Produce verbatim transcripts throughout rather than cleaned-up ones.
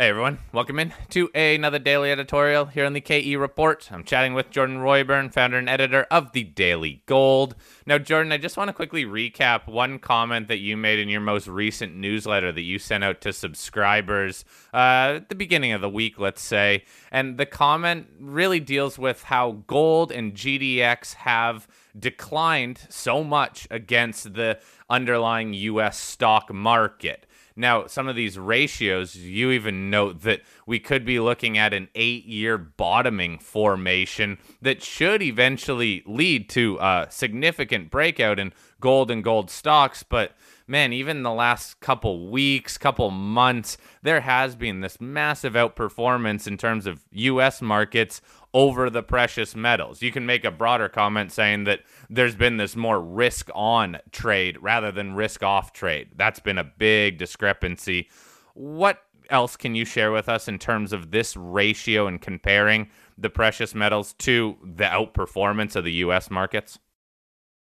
Hey everyone, welcome in to another daily editorial here on the K E Report. I'm chatting with Jordan Roy-Byrne, founder and editor of The Daily Gold. Now, Jordan, I just want to quickly recap one comment that you made in your most recent newsletter that you sent out to subscribers uh, at the beginning of the week, let's say. And the comment really deals with how gold and G D X have declined so much against the underlying U S stock market. Now, some of these ratios, you even note that we could be looking at an eight-year bottoming formation that should eventually lead to a significant breakout in gold and gold stocks. But, man, even the last couple weeks, couple months, there has been this massive outperformance in terms of U S markets over the precious metals. You can make a broader comment saying that there's been this more risk-on trade rather than risk-off trade. That's been a big discrepancy. What else can you share with us in terms of this ratio and comparing the precious metals to the outperformance of the U S markets?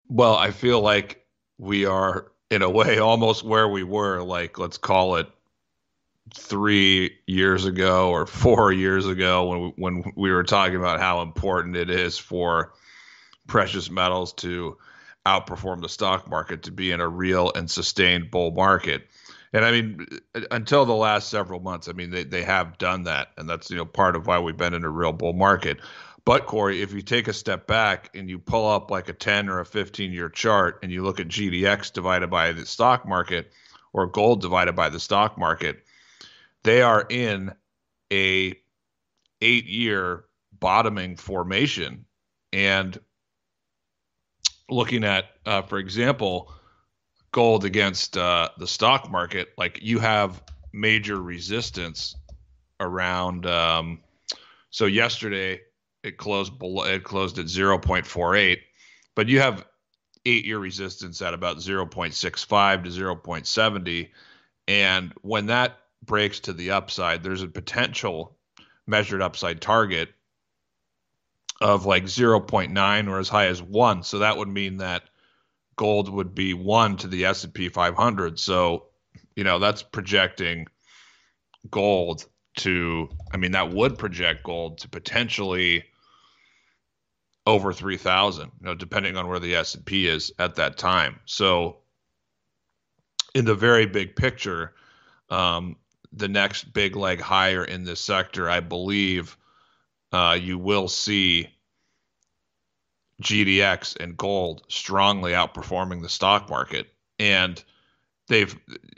Well, I feel like we are, in a way, almost where we were, like, let's call it three years ago or four years ago when we, when we were talking about how important it is for precious metals to outperform the stock market, to be in a real and sustained bull market. And I mean, until the last several months, I mean, they, they have done that. And that's, you know, part of why we've been in a real bull market. But Corey, if you take a step back and you pull up like a ten or a fifteen year chart and you look at G D X divided by the stock market or gold divided by the stock market, they are in a eight-year bottoming formation. And looking at, uh, for example, gold against uh, the stock market, like you have major resistance around. Um, so yesterday it closed below, it closed at zero point four eight, but you have eight-year resistance at about zero point six five to zero point seven zero, and when that breaks to the upside, there's a potential measured upside target of like zero point nine or as high as one. So that would mean that gold would be one to the S and P five hundred. So, you know, that's projecting gold to, I mean, that would project gold to potentially over three thousand, you know, depending on where the S and P is at that time. So in the very big picture, um, the next big leg higher in this sector, I believe uh, you will see G D X and gold strongly outperforming the stock market. And they've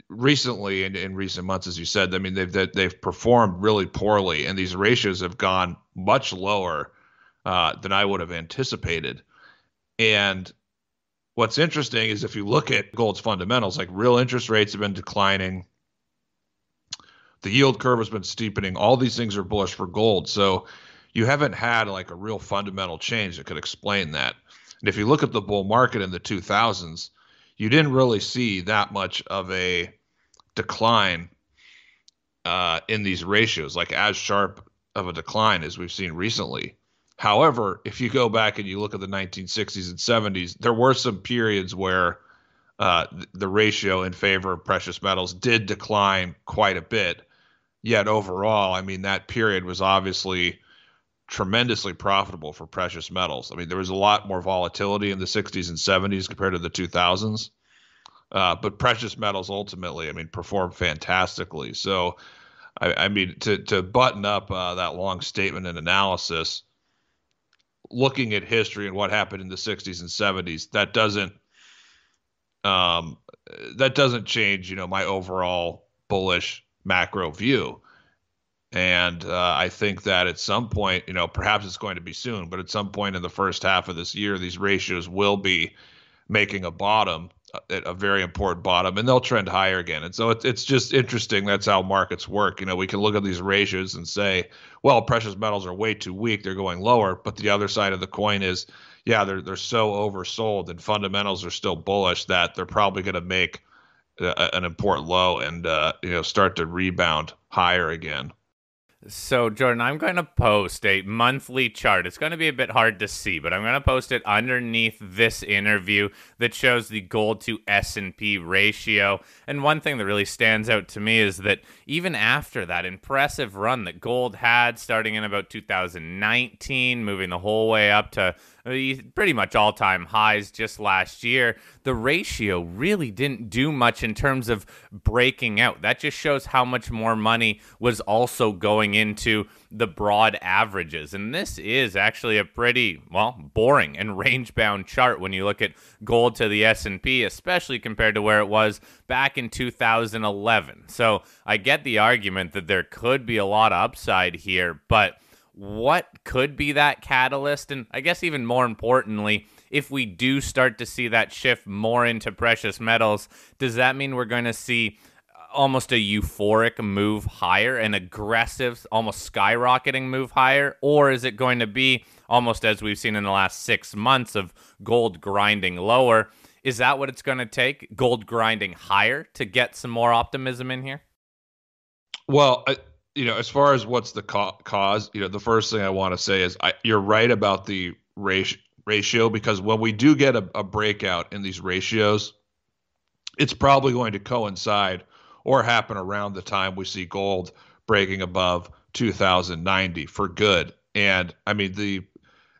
recently, in, in recent months, as you said, I mean, they've, they've performed really poorly. And these ratios have gone much lower uh, than I would have anticipated. And what's interesting is if you look at gold's fundamentals, like real interest rates have been declining. The yield curve has been steepening. All these things are bullish for gold. So you haven't had like a real fundamental change that could explain that. And if you look at the bull market in the two thousands, you didn't really see that much of a decline uh, in these ratios, like as sharp of a decline as we've seen recently. However, if you go back and you look at the nineteen sixties and seventies, there were some periods where Uh, the ratio in favor of precious metals did decline quite a bit. Yet overall, I mean, that period was obviously tremendously profitable for precious metals. I mean, there was a lot more volatility in the sixties and seventies compared to the two thousands. Uh, but precious metals ultimately, I mean, performed fantastically. So, I, I mean, to, to button up uh, that long statement and analysis, looking at history and what happened in the sixties and seventies, that doesn't Um, that doesn't change, you know, my overall bullish macro view. And uh, I think that at some point, you know, perhaps it's going to be soon, but at some point in the first half of this year, these ratios will be making a bottom, a, a very important bottom, and they'll trend higher again. And so it, it's just interesting. That's how markets work. You know, we can look at these ratios and say, well, precious metals are way too weak. They're going lower. But the other side of the coin is, yeah, they're they're so oversold and fundamentals are still bullish that they're probably going to make a, an important low and uh, you know, start to rebound higher again. So, Jordan, I'm going to post a monthly chart. It's going to be a bit hard to see, but I'm going to post it underneath this interview that shows the gold to S and P ratio. And one thing that really stands out to me is that even after that impressive run that gold had starting in about two thousand nineteen, moving the whole way up to pretty much all-time highs just last year, the ratio really didn't do much in terms of breaking out. That just shows how much more money was also going into the broad averages. And this is actually a pretty, well, boring and range-bound chart when you look at gold to the S and P, especially compared to where it was back in two thousand eleven. So I get the argument that there could be a lot of upside here, but what could be that catalyst? And I guess even more importantly, if we do start to see that shift more into precious metals, does that mean we're going to see almost a euphoric move higher, an aggressive, almost skyrocketing move higher? Or is it going to be almost as we've seen in the last six months of gold grinding lower? Is that what it's going to take? Gold grinding higher to get some more optimism in here? Well, I you know, as far as what's the co- cause, you know, the first thing I want to say is I, you're right about the ratio, ratio because when we do get a, a breakout in these ratios, it's probably going to coincide or happen around the time we see gold breaking above two thousand ninety for good. And I mean, the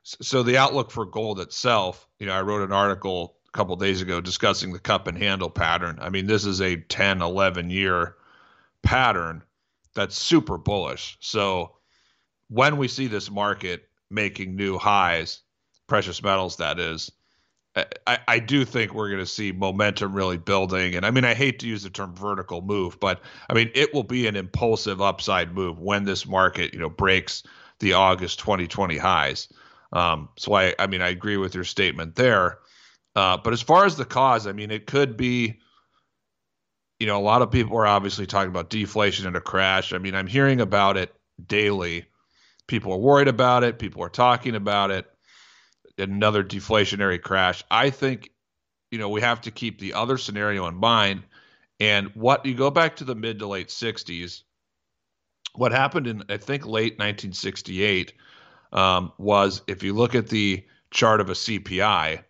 so the outlook for gold itself, you know, I wrote an article a couple of days ago discussing the cup and handle pattern. I mean, this is a ten, eleven year pattern that's super bullish. So when we see this market making new highs, precious metals, that is, I, I do think we're going to see momentum really building. And I mean, I hate to use the term vertical move, but I mean, it will be an impulsive upside move when this market, you know, breaks the August twenty twenty highs. Um, so I, I mean, I agree with your statement there. Uh, but as far as the cause, I mean, it could be, you know, a lot of people are obviously talking about deflation and a crash. I mean, I'm hearing about it daily. People are worried about it. People are talking about it. Another deflationary crash. I think, you know, we have to keep the other scenario in mind. And what you go back to the mid to late sixties, what happened in, I think, late nineteen sixty-eight um, was if you look at the chart of a C P I,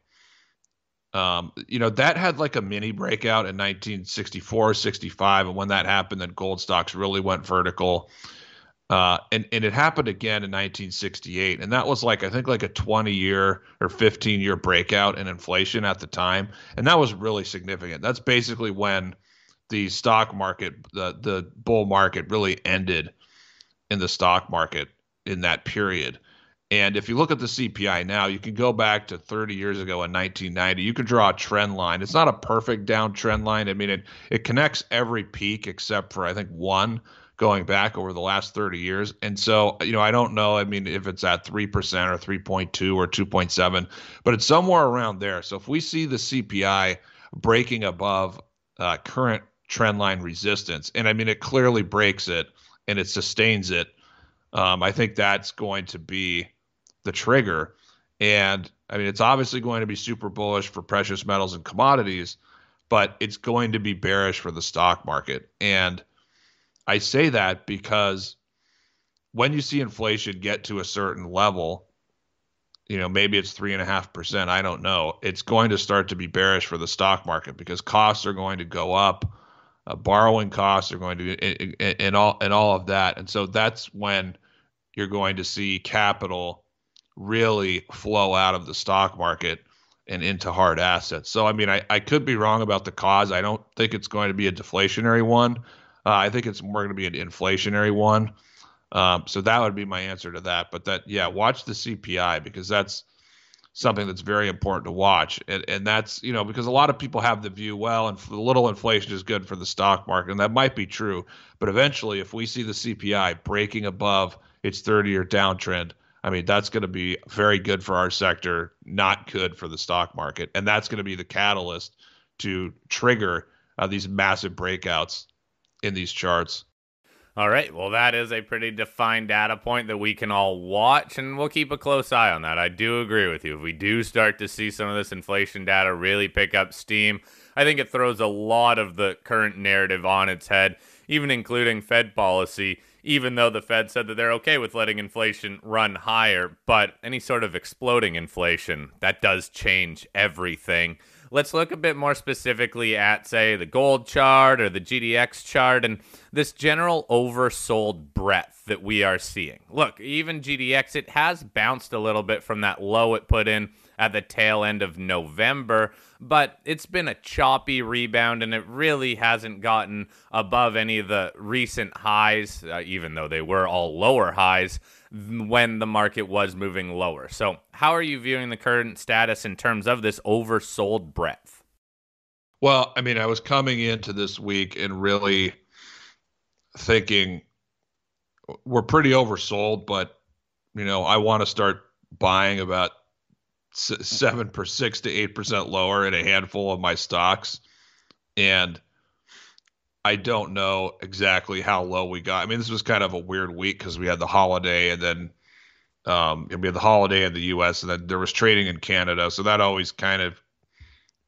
Um, you know, that had like a mini breakout in nineteen sixty-four, sixty-five. And when that happened, then gold stocks really went vertical. Uh, and, and it happened again in nineteen sixty-eight. And that was like, I think like a twenty year or fifteen year breakout in inflation at the time. And that was really significant. That's basically when the stock market, the, the bull market really ended in the stock market in that period. And if you look at the C P I now, you can go back to thirty years ago in nineteen ninety. You could draw a trend line. It's not a perfect down trend line. I mean, it, it connects every peak except for, I think, one going back over the last thirty years. And so, you know, I don't know, I mean, if it's at three percent or three point two or two point seven, but it's somewhere around there. So if we see the C P I breaking above uh, current trend line resistance, and I mean, it clearly breaks it and it sustains it, um, I think that's going to be the trigger. And I mean, it's obviously going to be super bullish for precious metals and commodities, but it's going to be bearish for the stock market. And I say that because when you see inflation get to a certain level, you know, maybe it's three and a half percent, I don't know, it's going to start to be bearish for the stock market because costs are going to go up, uh, borrowing costs are going to, and, and all and all of that. And so that's when you're going to see capital really flow out of the stock market and into hard assets. So, I mean, I, I could be wrong about the cause. I don't think it's going to be a deflationary one. Uh, I think it's more going to be an inflationary one. Um, so that would be my answer to that. But that, yeah, watch the C P I because that's something that's very important to watch. And, and that's, you know, because a lot of people have the view, well, and the little inflation is good for the stock market. And that might be true. But eventually, if we see the C P I breaking above its thirty year downtrend, I mean, that's going to be very good for our sector, not good for the stock market. And that's going to be the catalyst to trigger uh, these massive breakouts in these charts. All right. Well, that is a pretty defined data point that we can all watch, and we'll keep a close eye on that. I do agree with you. If we do start to see some of this inflation data really pick up steam, I think it throws a lot of the current narrative on its head, even including Fed policy. even though the Fed said that they're okay with letting inflation run higher. But any sort of exploding inflation, that does change everything. Let's look a bit more specifically at, say, the gold chart or the G D X chart and this general oversold breadth that we are seeing. Look, even G D X, it has bounced a little bit from that low it put in at the tail end of November, but it's been a choppy rebound and it really hasn't gotten above any of the recent highs, uh, even though they were all lower highs when the market was moving lower. So how are you viewing the current status in terms of this oversold breadth? Well, I mean, I was coming into this week and really thinking we're pretty oversold, but, you know, I want to start buying about seven per six to eight percent lower in a handful of my stocks, and I don't know exactly how low we got. I mean, this was kind of a weird week because we had the holiday, and then um, and we had the holiday in the U S, and then there was trading in Canada, so that always kind of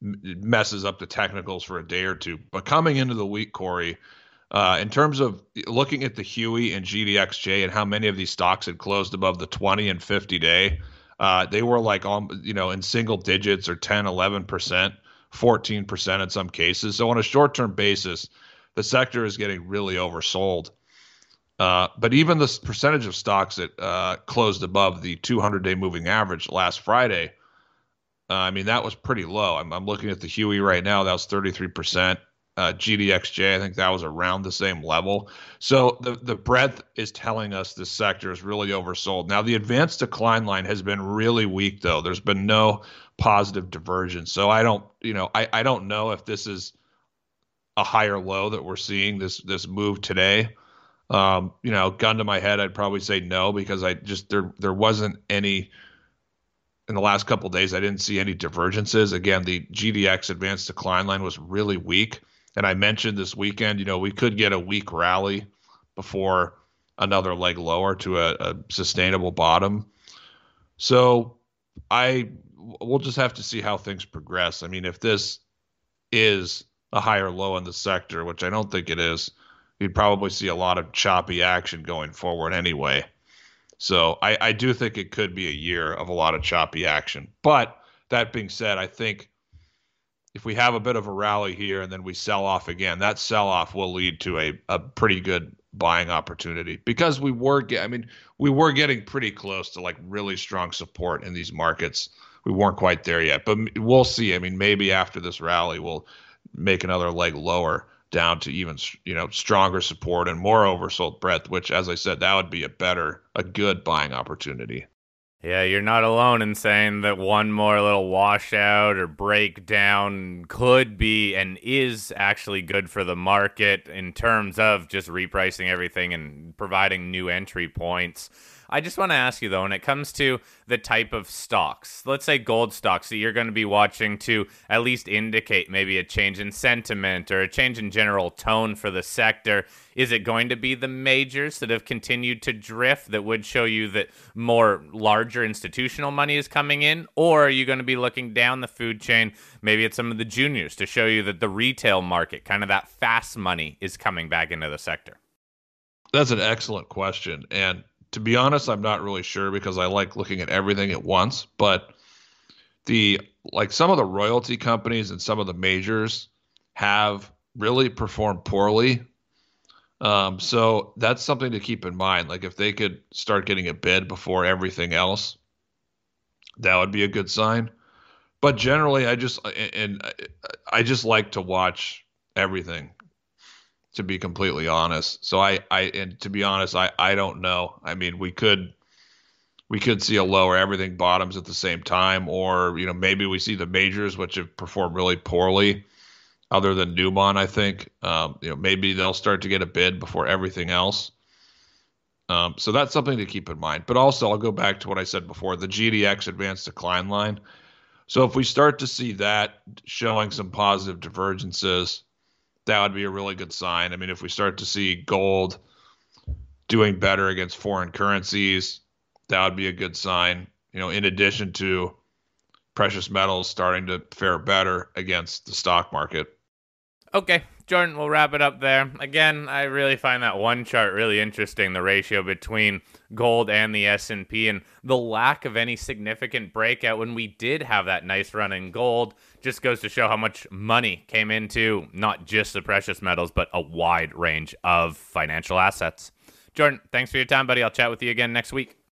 messes up the technicals for a day or two. But coming into the week, Corey, uh, in terms of looking at the Huey and G D X J and how many of these stocks had closed above the twenty and fifty day. Uh, they were like, um, you know, in single digits or ten, eleven percent, fourteen percent in some cases. So on a short-term basis, the sector is getting really oversold. Uh, but even the percentage of stocks that uh, closed above the two hundred day moving average last Friday, uh, I mean, that was pretty low. I'm, I'm looking at the Huey right now. That was thirty-three percent. Uh, G D X J, I think that was around the same level. So the, the breadth is telling us this sector is really oversold. Now, the advanced decline line has been really weak, though. There's been no positive divergence. So I don't, you know, I, I don't know if this is a higher low that we're seeing this this move today. Um, you know, gun to my head, I'd probably say no, because I just there there wasn't any. In the last couple of days, I didn't see any divergences. Again, the G D X advanced decline line was really weak. And I mentioned this weekend, you know, we could get a weak rally before another leg lower to a, a sustainable bottom. So I we'll just have to see how things progress. I mean, if this is a higher low in the sector, which I don't think it is, you'd probably see a lot of choppy action going forward anyway. So I, I do think it could be a year of a lot of choppy action. But that being said, I think if we have a bit of a rally here and then we sell off again, that sell-off will lead to a, a pretty good buying opportunity, because we were get, I mean, we were getting pretty close to like really strong support in these markets. We weren't quite there yet, but we'll see. I mean, maybe after this rally, we'll make another leg lower down to even, you know, stronger support and more oversold breadth, which, as I said, that would be a better, a good buying opportunity. Yeah, you're not alone in saying that one more little washout or breakdown could be and is actually good for the market in terms of just repricing everything and providing new entry points. I just want to ask you, though, when it comes to the type of stocks, let's say gold stocks that you're going to be watching to at least indicate maybe a change in sentiment or a change in general tone for the sector, is it going to be the majors that have continued to drift that would show you that more larger institutional money is coming in? Or are you going to be looking down the food chain, maybe at some of the juniors, to show you that the retail market, kind of that fast money, is coming back into the sector? That's an excellent question. And to be honest, I'm not really sure, because I like looking at everything at once. But the like some of the royalty companies and some of the majors have really performed poorly. Um, so that's something to keep in mind. Like if they could start getting a bid before everything else, that would be a good sign. But generally, I just and I just like to watch everything, to be completely honest. So I, I, and to be honest, I, I don't know. I mean, we could, we could see a lower, everything bottoms at the same time, or, you know, maybe we see the majors, which have performed really poorly other than Newmont, I think, um, you know, maybe they'll start to get a bid before everything else. Um, so that's something to keep in mind, but also I'll go back to what I said before, the G D X advanced decline line. So if we start to see that showing some positive divergences, that would be a really good sign. I mean, if we start to see gold doing better against foreign currencies, that would be a good sign. You know, in addition to precious metals starting to fare better against the stock market. Okay, Jordan, we'll wrap it up there. Again, I really find that one chart really interesting, the ratio between gold and the S and P, and the lack of any significant breakout when we did have that nice run in gold just goes to show how much money came into not just the precious metals, but a wide range of financial assets. Jordan, thanks for your time, buddy. I'll chat with you again next week.